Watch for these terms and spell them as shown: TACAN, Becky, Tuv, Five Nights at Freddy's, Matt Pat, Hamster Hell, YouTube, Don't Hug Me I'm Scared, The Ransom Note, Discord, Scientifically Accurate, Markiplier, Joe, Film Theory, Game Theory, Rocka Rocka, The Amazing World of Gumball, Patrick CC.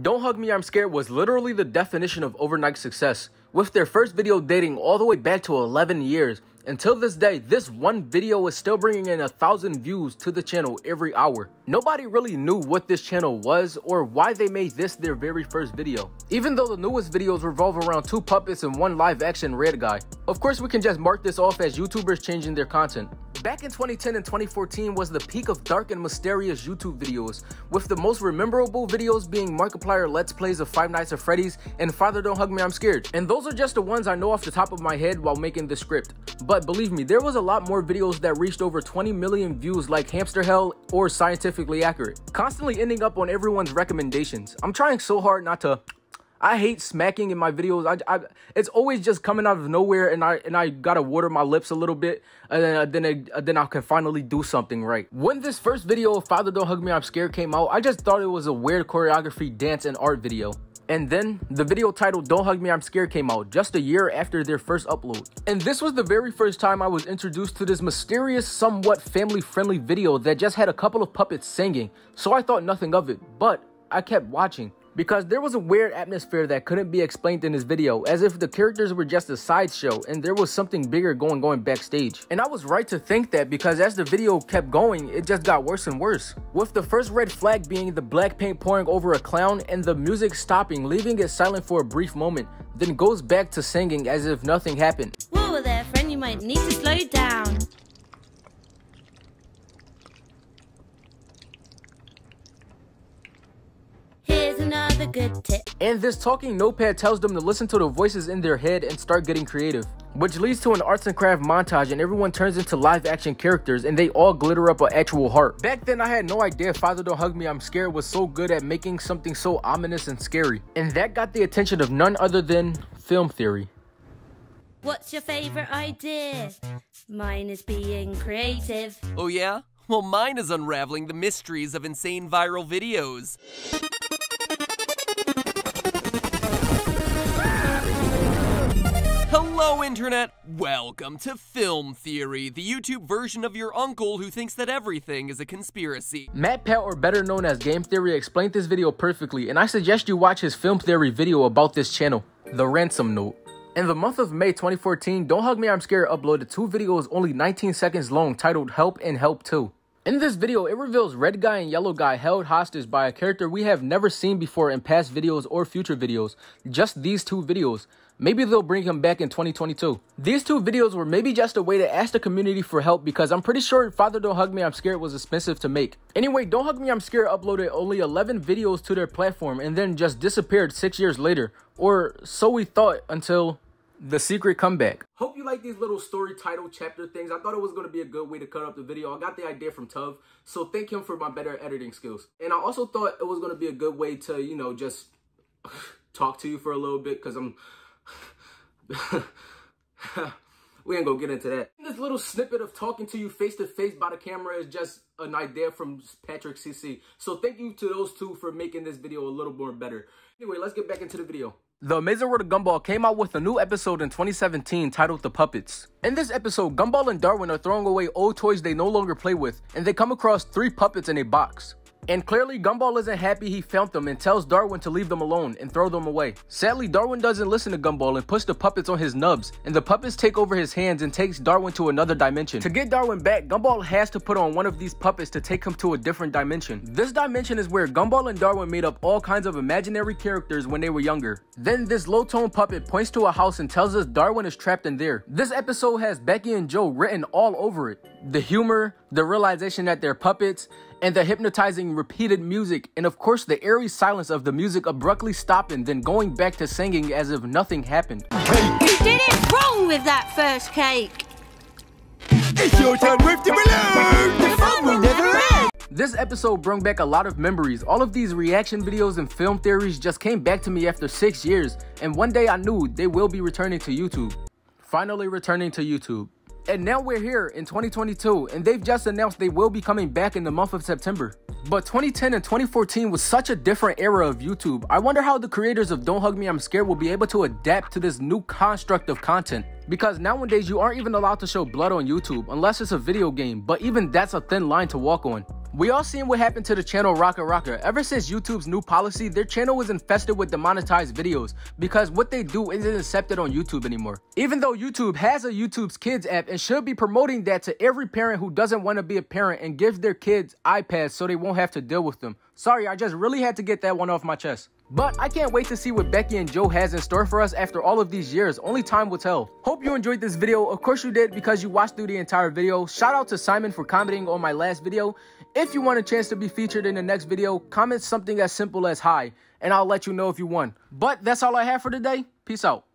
Don't Hug Me I'm Scared was literally the definition of overnight success, with their first video dating all the way back to 11 years. Until this day, this one video is still bringing in 1,000 views to the channel every hour. Nobody really knew what this channel was or why they made this their very first video, even though the newest videos revolve around two puppets and one live action red guy. Of course, we can just mark this off as YouTubers changing their content. Back in 2010 and 2014 was the peak of dark and mysterious YouTube videos, with the most memorable videos being Markiplier Let's Plays of Five Nights at Freddy's and Father Don't Hug Me I'm Scared. And those are just the ones I know off the top of my head while making this script. But believe me, there was a lot more videos that reached over 20 million views like Hamster Hell or Scientifically Accurate, constantly ending up on everyone's recommendations. I'm trying so hard not to... I hate smacking in my videos. It's always just coming out of nowhere, and I gotta water my lips a little bit, and then I can finally do something right. When this first video of Father Don't Hug Me I'm Scared came out, I just thought it was a weird choreography, dance, and art video. And then the video titled Don't Hug Me I'm Scared came out just a year after their first upload. And this was the very first time I was introduced to this mysterious, somewhat family-friendly video that just had a couple of puppets singing. So I thought nothing of it, but I kept watching, because there was a weird atmosphere that couldn't be explained in this video, as if the characters were just a sideshow and there was something bigger going backstage. And I was right to think that, because as the video kept going, it just got worse and worse, with the first red flag being the black paint pouring over a clown and the music stopping, leaving it silent for a brief moment, then goes back to singing as if nothing happened. Whoa there, friend, you might need to slow down. Another good tip. And this talking notepad tells them to listen to the voices in their head and start getting creative, which leads to an arts and craft montage, and everyone turns into live action characters and they all glitter up an actual heart. Back then I had no idea Father Don't Hug Me I'm Scared was so good at making something so ominous and scary, and that got the attention of none other than Film Theory. What's your favorite idea? Mine is being creative. Oh yeah? Well, mine is unraveling the mysteries of insane viral videos. Hello internet, welcome to Film Theory, the YouTube version of your uncle who thinks that everything is a conspiracy. Matt Pat, or better known as Game Theory, explained this video perfectly, and I suggest you watch his Film Theory video about this channel, The Ransom Note. In the month of May 2014, Don't Hug Me I'm Scared uploaded two videos only 19 seconds long titled Help and Help 2. In this video, it reveals Red Guy and Yellow Guy held hostage by a character we have never seen before in past videos or future videos, just these two videos. Maybe they'll bring him back in 2022. These two videos were maybe just a way to ask the community for help, because I'm pretty sure Father Don't Hug Me I'm Scared was expensive to make. Anyway, Don't Hug Me I'm Scared uploaded only 11 videos to their platform and then just disappeared 6 years later, or so we thought, until the secret comeback. Hope you like these little story title chapter things. I thought it was going to be a good way to cut up the video. I got the idea from Tuv, so thank him for my better editing skills. And I also thought it was going to be a good way to, you know, just talk to you for a little bit, because I'm... we ain't gonna get into that. This little snippet of talking to you face to face by the camera is just an idea from Patrick CC, so thank you to those two for making this video a little more better. Anyway, let's get back into the video. The Amazing World of Gumball came out with a new episode in 2017 titled The Puppets. In this episode, Gumball and Darwin are throwing away old toys they no longer play with, and they come across three puppets in a box. And clearly Gumball isn't happy he found them and tells Darwin to leave them alone and throw them away. Sadly, Darwin doesn't listen to Gumball and puts the puppets on his nubs, and the puppets take over his hands and takes Darwin to another dimension. To get Darwin back, Gumball has to put on one of these puppets to take him to a different dimension. This dimension is where Gumball and Darwin made up all kinds of imaginary characters when they were younger. Then this low-tone puppet points to a house and tells us Darwin is trapped in there. This episode has Becky and Joe written all over it. The humor, the realization that they're puppets, and the hypnotizing repeated music, and of course the eerie silence of the music abruptly stopping, then going back to singing as if nothing happened. You did it wrong with that first cake! It's your turn, we have to balloon! The fun will never end! This episode brought back a lot of memories. All of these reaction videos and Film Theories just came back to me after 6 years, and one day I knew they will be returning to YouTube. Finally returning to YouTube. And now we're here in 2022, and they've just announced they will be coming back in the month of September. But 2010 and 2014 was such a different era of YouTube. I wonder how the creators of Don't Hug Me I'm Scared will be able to adapt to this new construct of content. Because nowadays you aren't even allowed to show blood on YouTube unless it's a video game, but even that's a thin line to walk on. We all seen what happened to the channel Rocka Rocka. Ever since YouTube's new policy, their channel was infested with demonetized videos because what they do isn't accepted on YouTube anymore. Even though YouTube has a YouTube's Kids app and should be promoting that to every parent who doesn't want to be a parent and give their kids iPads so they won't have to deal with them. Sorry, I just really had to get that one off my chest. But I can't wait to see what Becky and Joe has in store for us after all of these years. Only time will tell. Hope you enjoyed this video. Of course you did because you watched through the entire video. Shout out to Simon for commenting on my last video. If you want a chance to be featured in the next video, comment something as simple as hi, and I'll let you know if you won. But that's all I have for today. Peace out.